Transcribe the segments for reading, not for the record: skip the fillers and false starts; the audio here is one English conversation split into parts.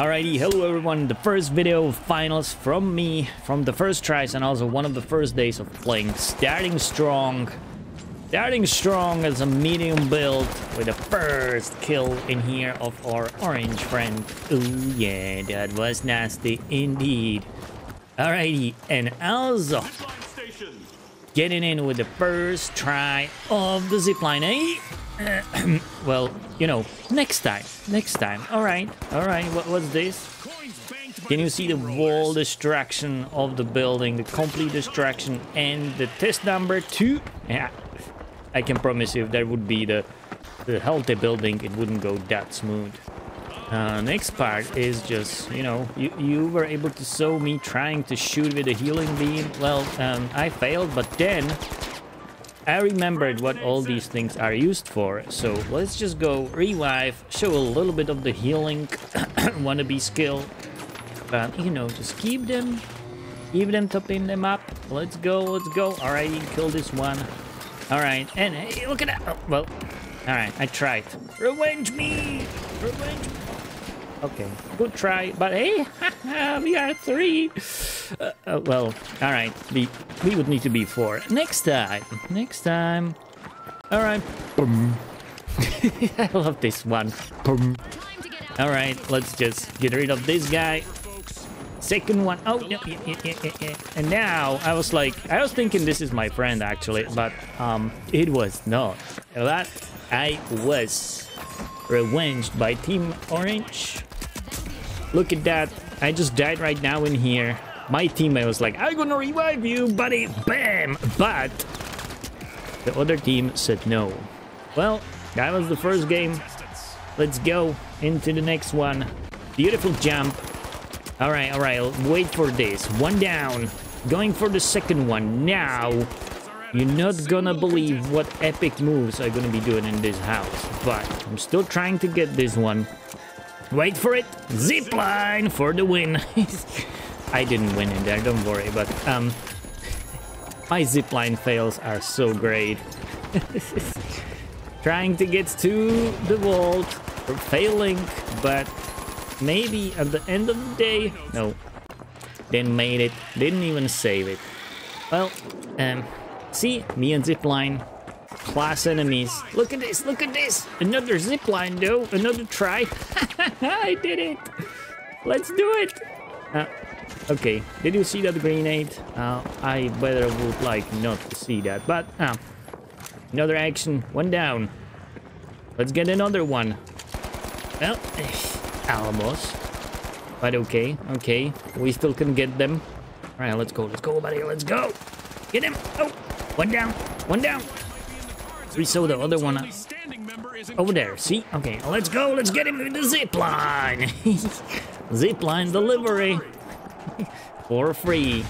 Alrighty, hello everyone, the first video of finals from me, from the first tries and also one of the first days of playing. Starting strong as a medium build with the first kill in here of our orange friend. Ooh yeah, that was nasty indeed. Alrighty, and also getting in with the first try of the zipline, eh? Well, you know, next time. All right. What's this? Can you see the wall distraction of the building, the complete distraction, and the test number 2? Yeah, I can promise you, if that would be the healthy building, it wouldn't go that smooth. Next part is just, you know, you were able to show me trying to shoot with a healing beam. Well, I failed, but then I remembered what all these things are used for, so let's just go revive, show a little bit of the healing wannabe skill. You know, just keep them topping them up. Let's go. All right, kill this one. All right, and hey, look at that. Oh, well, all right, I tried. Revenge me. Okay, good try, but hey, we are 3. Well, all right, we would need to be 4 next time. All right. I love this one. All right, let's just get rid of this guy. Second one. Oh no. Yeah. And now I was thinking this is my friend actually, but it was not. But I was revenged by Team Orange. Look at that. I just died right now in here. My teammate was like, I'm gonna revive you, buddy. Bam! But the other team said no. Well, that was the first game. Let's go into the next one. Beautiful jump. All right. Wait for this. One down. Going for the second one. Now, you're not gonna believe what epic moves I'm gonna be doing in this house. But I'm still trying to get this one. Wait for it. Zipline for the win. I didn't win in there, don't worry, but my zipline fails are so great. Trying to get to the vault, failing, but maybe at the end of the day, no, didn't made it, didn't even save it. Well, see, me and zipline, class enemies. Look at this. Another zipline though, another try. I did it. Let's do it. Okay, did you see that grenade? I better would like not to see that, but another action, one down. Let's get another one. Well, almost, but okay, we still can get them. All right, let's go, buddy, let's go. Get him. Oh, one down. We saw the other one over there, see? Okay, let's get him with the zipline. Zipline delivery. For free.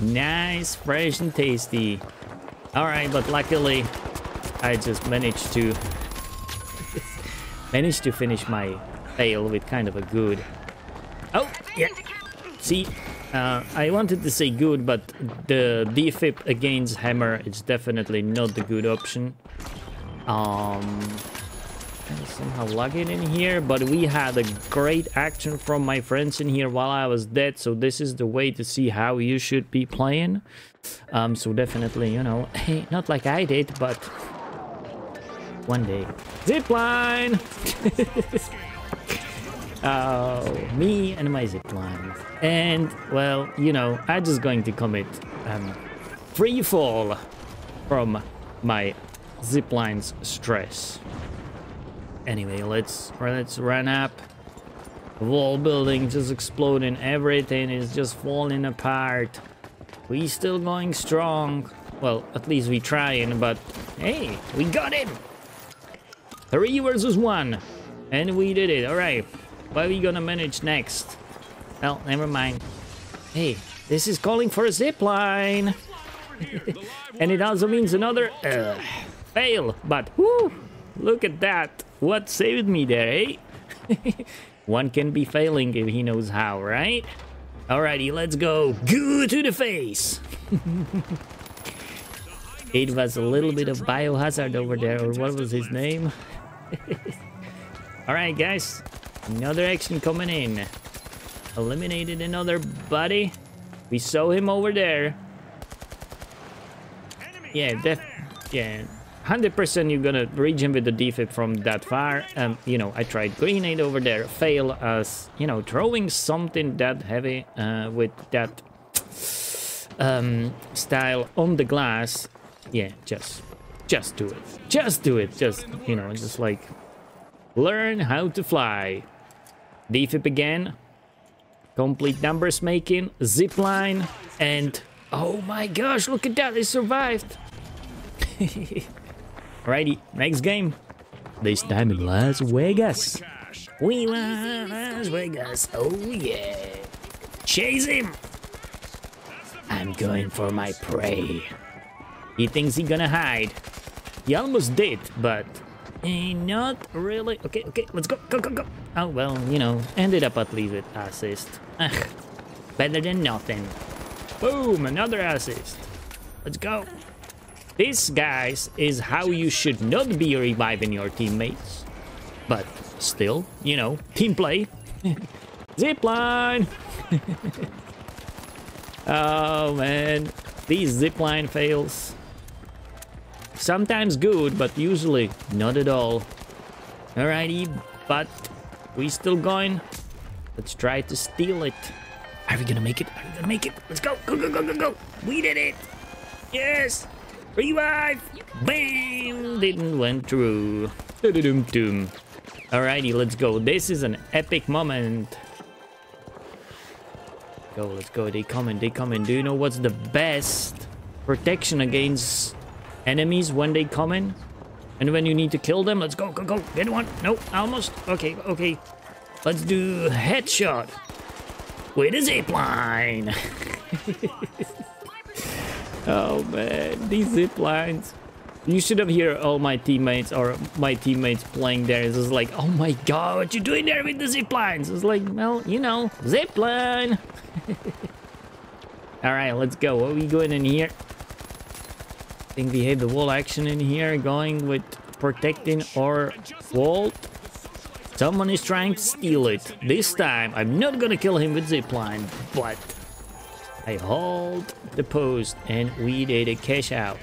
Nice, fresh and tasty. All right, but luckily I just managed to finish my fail with kind of a good. Oh, yeah. See? I wanted to say good, but the defib against hammer is definitely not the good option. I'm somehow lagging in here, but we had a great action from my friends in here while I was dead, so this is the way to see how you should be playing. So definitely, you know, hey, not like I did, but one day. Zipline! Oh, me and my zipline. And, well, you know, I'm just going to commit free fall from my zipline's stress. Anyway, let's run up. Wall building just exploding. Everything is just falling apart. We still going strong. Well, at least we trying, but hey, we got him. 3 versus 1. And we did it. All right. What are we gonna manage next? Well, never mind. Hey, this is calling for a zipline. And it also means another fail. But whoo, look at that. What saved me there, eh? One can be failing if he knows how, right? Alrighty, let's go. Goo to the face. It was a little bit of biohazard over there, or what was his name? Alright, guys. Another Exon coming in. Eliminated another buddy. We saw him over there. Yeah, that, yeah, 100% you're gonna reach him with the defib from that far. You know, I tried grenade over there, fail as, you know, throwing something that heavy with that style on the glass. Yeah, just do it. Just do it. Just, you know, just like learn how to fly. Defib again. Complete numbers making, zipline, and oh my gosh, look at that, they survived. Alrighty, next game. This time in Las Vegas. We love Las Vegas, oh yeah. Chase him! I'm going for my prey. He thinks he's gonna hide. He almost did, but not really. Okay, okay, let's go, go, go, go. Oh, well, you know, ended up at least with assist. Ugh, better than nothing. Boom, another assist. Let's go. This, guys, is how you should not be reviving your teammates. But still, you know, team play. Zipline! Oh, man. These zipline fails. Sometimes good, but usually not at all. Alrighty, but we still going. Let's try to steal it. Are we gonna make it? Are we gonna make it? Let's go! Go, go, go, go, go! We did it! Yes! Revive! Bam! Didn't went through. Do-do-doom-doom. Alrighty, let's go. This is an epic moment. Go, let's go. They come in, they come in. Do you know what's the best protection against enemies when they come in? And when you need to kill them? Let's go, go, go. Get one. No, almost. Okay, okay. Let's do headshot. With a zipline. Oh man, these ziplines. You should have heard all my teammates or my teammates playing there. It's just like, oh my god, what you doing there with the ziplines? It's like, well, you know, zipline. Alright, let's go. What are we going in here? I think we had the wall action in here, going with protecting our wall. Someone is trying to steal it. This time, I'm not gonna kill him with zipline, but I hold the post and we did a cash out.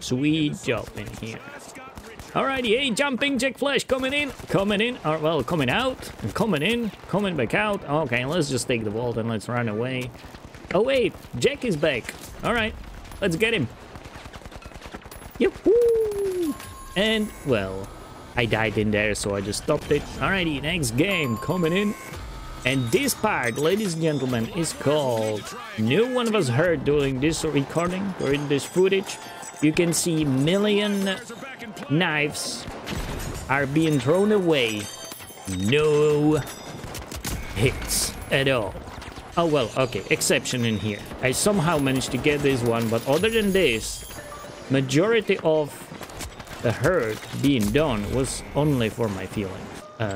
Sweet job in here. Alrighty, hey, jumping Jack Flash coming in, or well, coming out, and coming in, coming back out. Okay, let's just take the vault and let's run away. Oh wait, Jack is back. Alright, let's get him. Yahoo! And well, I died in there, so I just stopped it. Alrighty, next game coming in. And this part, ladies and gentlemen, is called... No one was hurt during this recording or in this footage. You can see million knives are being thrown away. No hits at all. Oh, well, okay, exception in here. I somehow managed to get this one, but other than this, majority of the hurt being done was only for my feelings.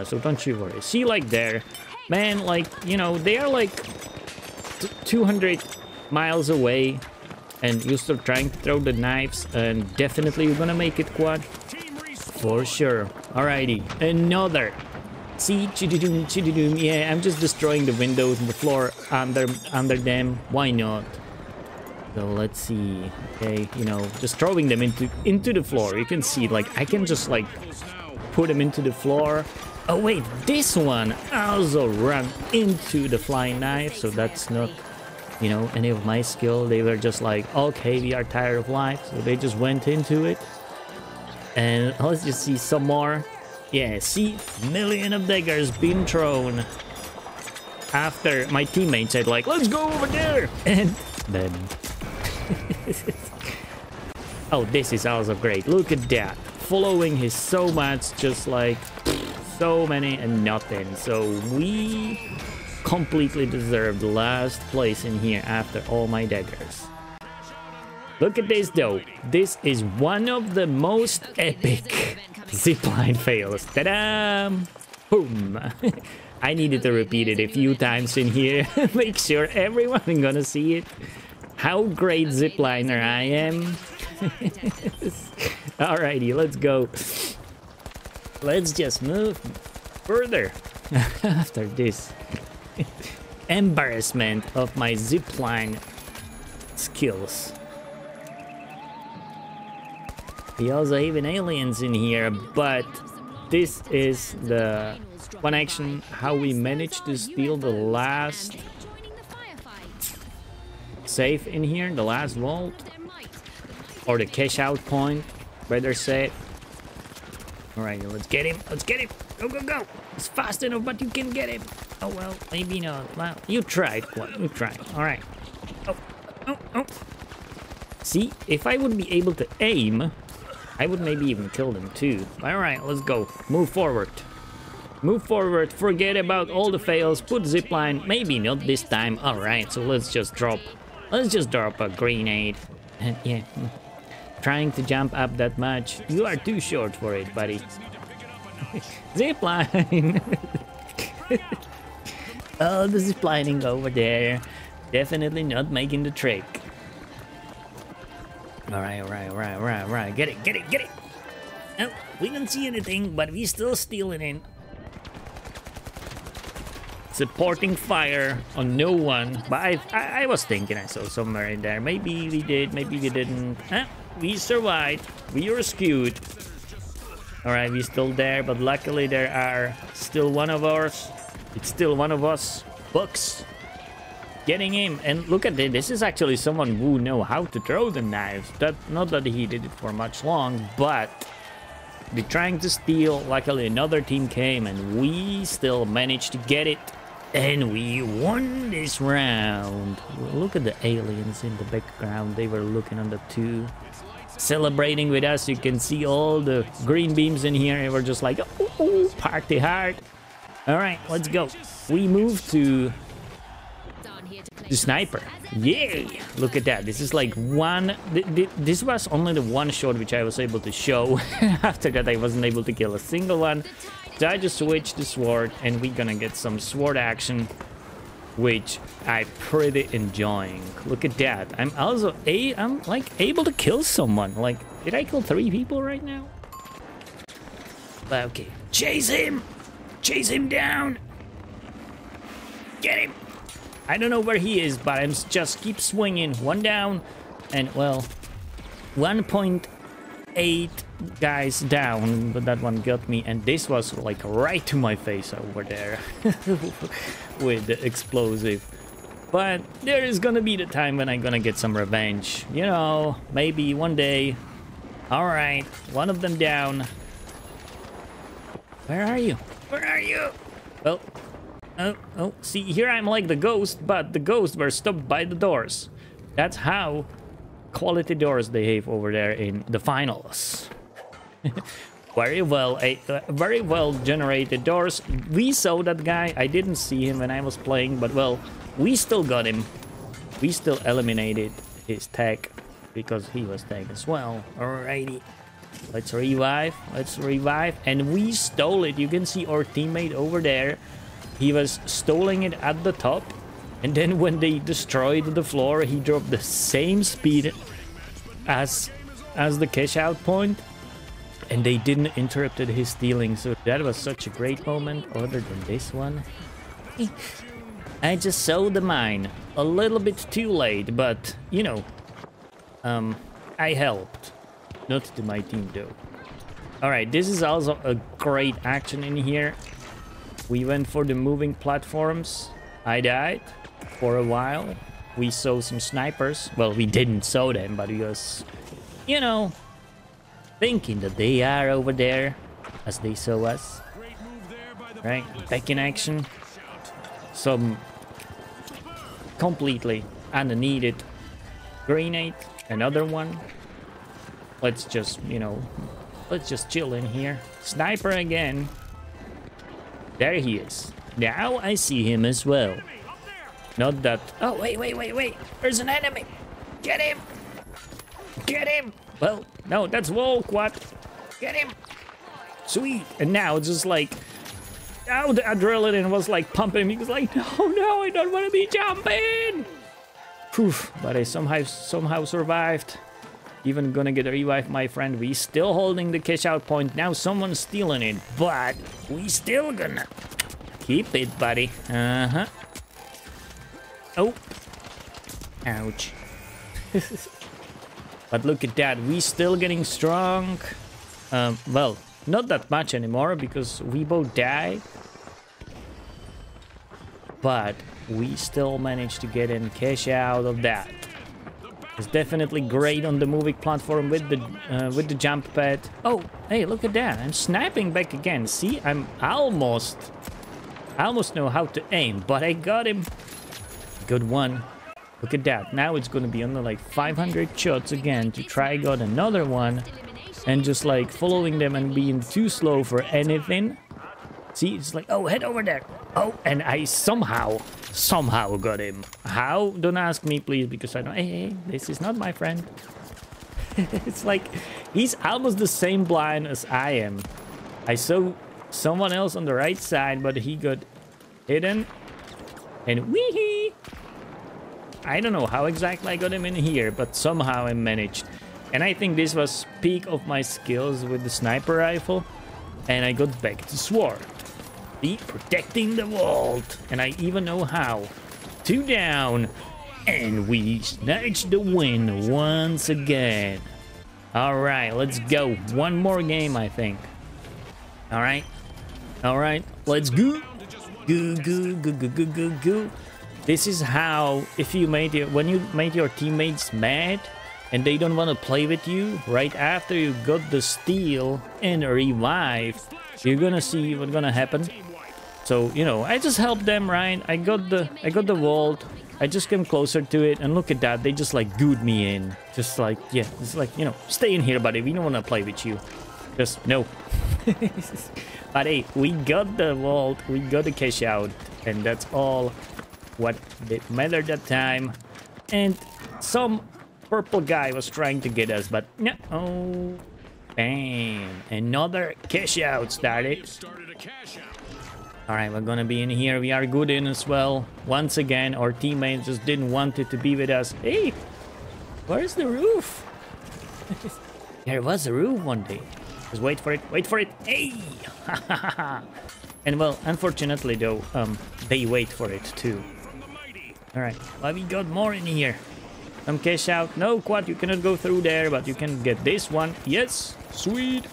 So don't you worry. See, like there... Man, like, you know, they are like 200 miles away and you're still trying to throw the knives, and definitely you're gonna make it quad. For sure. Alrighty, another. See, chididoom, chididoom. Yeah, I'm just destroying the windows and the floor under them. Why not? So let's see. Okay, you know, just throwing them into the floor. You can see, like, I can just, like, put them into the floor. Oh wait, this one also ran into the flying knife, so that's not, you know, any of my skill. They were just like, okay, we are tired of life, so they just went into it. And let's just see some more. Yeah, see, million of daggers being thrown. After my teammate said like, let's go over there, and then. Oh, this is also great. Look at that. Following his so much, just like. So many and nothing, so we completely deserved last place in here after all my daggers. Look at this though, this is one of the most epic zipline fails. Ta-da! Boom! I needed to repeat it a few times in here, make sure everyone is gonna see it. How great zipliner I am. Alrighty, let's go. Let's just move further. After this embarrassment of my zipline skills. We also have an aliens in here, but this is the one action how we managed to steal the last safe in here, the last vault or the cash out point, better say. All right, let's get him, let's get him. Go, go, go. It's fast enough, but you can get him. Oh, well, maybe not. Well, you tried. Well, you tried. All right. Oh, oh, oh. See, if I would be able to aim, I would maybe even kill them too. All right, let's go. Move forward. Move forward. Forget about all the fails. Put zipline. Maybe not this time. All right, so let's just drop. Let's just drop a grenade. Yeah. Trying to jump up that much. You are too short for it, buddy. Zipline! Oh, the ziplining over there. Definitely not making the trick. Alright, alright, alright, alright, alright. Get it, get it, get it! Oh, we don't see anything, but we still stealing in. Supporting fire on no one. But I was thinking I saw somewhere in there. Maybe we did, maybe we didn't. Huh? We survived. We were skewed. Alright, we're still there, but luckily there are still one of ours. It's still one of us. Bucks. Getting him. And look at this. This is actually someone who knows how to throw the knives. That, not that he did it for much long, but we're trying to steal. Luckily, another team came and we still managed to get it. And we won this round. Look at the aliens in the background. They were looking on the two. Celebrating with us. You can see all the green beams in here and we're just like, oh, oh, party hard. All right, let's go. We move to the sniper. Yay, look at that. This is like one, this was only the one shot which I was able to show. After that I wasn't able to kill a single one, so I just switched the sword and we're gonna get some sword action, which I'm pretty enjoying. Look at that. I'm also I'm like able to kill someone. Like, did I kill 3 people right now? But okay, chase him! Chase him down! Get him! I don't know where he is, but I'm just keep swinging. One down, and well, 1.8 guys down, but that one got me, and this was like right to my face over there with the explosive. But there is gonna be the time when I'm gonna get some revenge, you know, maybe one day. All right, one of them down. Where are you? Where are you? Well, oh, oh, see, here I'm like the ghost, but the ghosts were stopped by the doors. That's how quality doors they have over there in The Finals. Very well generated doors. We saw that guy. I didn't see him when I was playing, but well, we still got him. We still eliminated his tag because he was tagged as well. Alrighty, let's revive. Let's revive, and we stole it. You can see our teammate over there. He was stealing it at the top. And then when they destroyed the floor, he dropped the same speed as the cash out point. And they didn't interrupt his stealing. So that was such a great moment. Other than this one, I just saw the mine a little bit too late. But, you know, I helped. Not to my team, though. All right, this is also a great action in here. We went for the moving platforms. I died. For a while we saw some snipers. Well, we didn't saw them, but we was, you know, thinking that they are over there as they saw us. Right, back in action. Some completely unneeded grenade, another one. Let's just, you know, let's just chill in here. Sniper again. There he is. Now I see him as well. Not that. Oh, wait, wait, wait, wait. There's an enemy. Get him. Get him. Well, no, that's wall quad. Get him. Sweet. And now just like, now the adrenaline was like pumping. He was like, no, no, I don't want to be jumping. Phew, but I somehow survived. Even gonna get a revive, my friend. We still holding the cash out point. Now someone's stealing it, but we still gonna Keep it, buddy. Uh-huh. Oh. Ouch. But look at that. We still getting strong. Well, not that much anymore because we both died. But we still managed to get in cash out of that. It's definitely great on the moving platform with the jump pad. Oh, hey, look at that. I'm sniping back again. See, I'm almost know how to aim, but I got him. Good one. Look at that. Now it's going to be under like 500 shots again to try got another one. And just like following them and being too slow for anything. See, it's like, oh, head over there. Oh, and I somehow got him. How? Don't ask me, please, because I don't... Hey, this is not my friend. It's like, he's almost the same blind as I am. I saw someone else on the right side, but he got hidden. And wee-hee! I don't know how exactly I got him in here, but somehow I managed. And I think this was peak of my skills with the sniper rifle. And I got back to sword. Be protecting the vault, and I even know how. 2 down, and we snatched the win once again. All right, let's go. One more game, I think. All right, let's go. Go, go, go, go, go, go, go. This is how if you made your when you made your teammates mad, and they don't want to play with you right after you got the steal and revive. You're gonna see what's gonna happen. So, you know, I just helped them, right? I got the vault. I just came closer to it, and look at that. They just, like, gooed me in. Just like, yeah, it's like, you know, stay in here, buddy. We don't want to play with you. Just, no. But, hey, we got the vault. We got the cash out. And that's all what did matter that time. And some purple guy was trying to get us, but no. Oh. Bam! Another cash out started. Alright, we're gonna be in here. We are good in as well. Once again, our teammates just didn't want it to be with us. Hey! Where's the roof? There was a roof one day. Just wait for it. Wait for it. Hey! And well, unfortunately though, they wait for it too. Alright, well, we got more in here. Some cash out. No, quad, you cannot go through there, but you can get this one. Yes, sweet.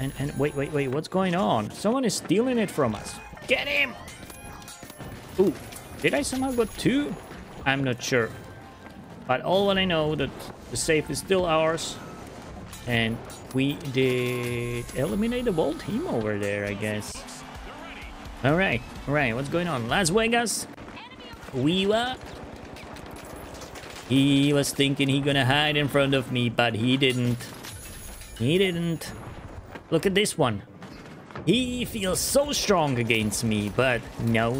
And wait, what's going on? Someone is stealing it from us. Get him! Ooh, did I somehow got 2? I'm not sure. But all what I know that the safe is still ours. And we did eliminate the whole team over there, I guess. All right, what's going on? Las Vegas. We were... He was thinking he gonna hide in front of me, but he didn't. He didn't. Look at this one. He feels so strong against me, but no.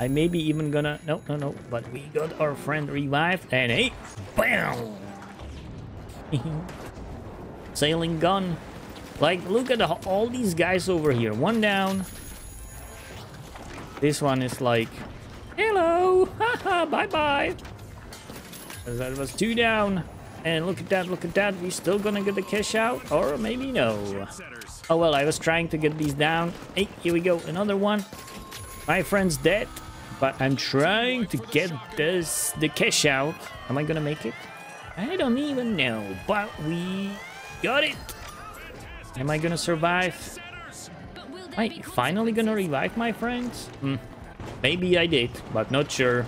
I may be even gonna... No. But we got our friend revived, and hey, bam! Sailing gun. Like, look at all these guys over here. One down. This one is like... Hello! Haha, bye-bye! That was 2 down. And look at that, look at that. We still gonna get the cash out? Or maybe no. Oh well, I was trying to get these down. Hey, here we go, another one. My friend's dead. But I'm trying to get the cash out. Am I gonna make it? I don't even know, but we got it! Am I gonna survive? Am I finally gonna revive my friends? Hmm. Maybe I did, but not sure.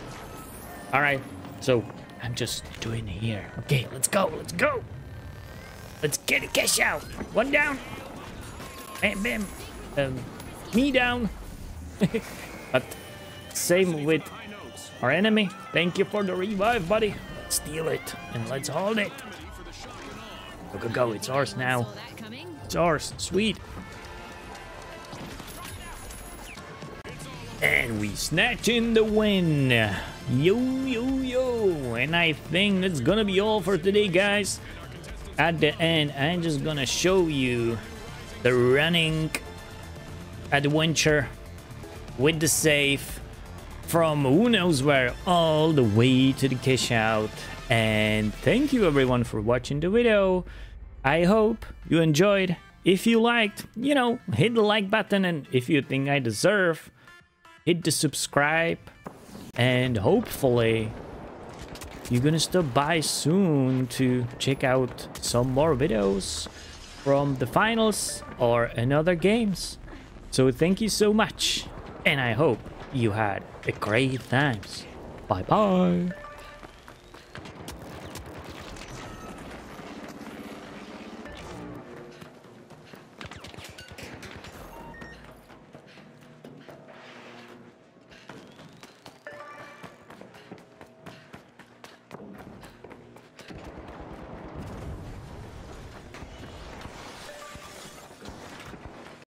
Alright, so I'm just doing here. Okay, let's go. Let's get a cash out. 1 down. Bam, bam. Me down. But same with our enemy. Thank you for the revive, buddy. Let's steal it and let's hold it. Go. It's ours now. It's ours. Sweet. And we snatch in the win. Yo. And I think that's gonna be all for today, guys. At the end, I'm just gonna show you the running adventure with the safe from who knows where all the way to the cash out. And thank you everyone for watching the video. I hope you enjoyed. If you liked, you know, hit the like button, and if you think I deserve, hit the subscribe, and hopefully you're gonna stop by soon to check out some more videos from the finals or another games. So thank you so much, and I hope you had a great time. Bye bye.